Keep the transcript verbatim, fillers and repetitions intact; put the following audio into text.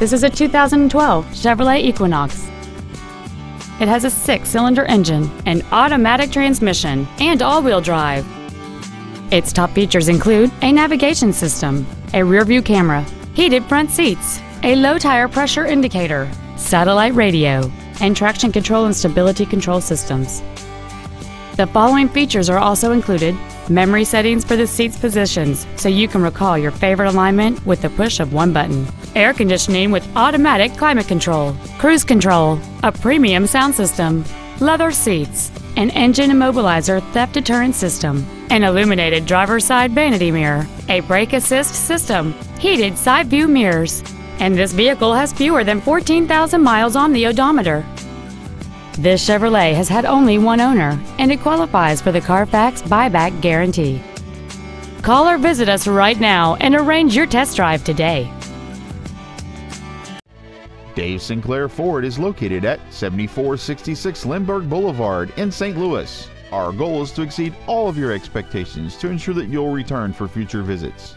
This is a two thousand twelve Chevrolet Equinox. It has a six-cylinder engine, an automatic transmission, and all-wheel drive. Its top features include a navigation system, a rear-view camera, heated front seats, a low-tire pressure indicator, satellite radio, and traction control and stability control systems. The following features are also included: memory settings for the seat's positions, so you can recall your favorite alignment with the push of one button, air conditioning with automatic climate control, cruise control, a premium sound system, leather seats, an engine immobilizer theft deterrent system, an illuminated driver's side vanity mirror, a brake assist system, heated side view mirrors, and this vehicle has fewer than fourteen thousand miles on the odometer. This Chevrolet has had only one owner, and it qualifies for the Carfax buyback guarantee. Call or visit us right now and arrange your test drive today. Dave Sinclair Ford is located at seventy-four sixty-six Lindbergh Boulevard in Saint Louis. Our goal is to exceed all of your expectations to ensure that you'll return for future visits.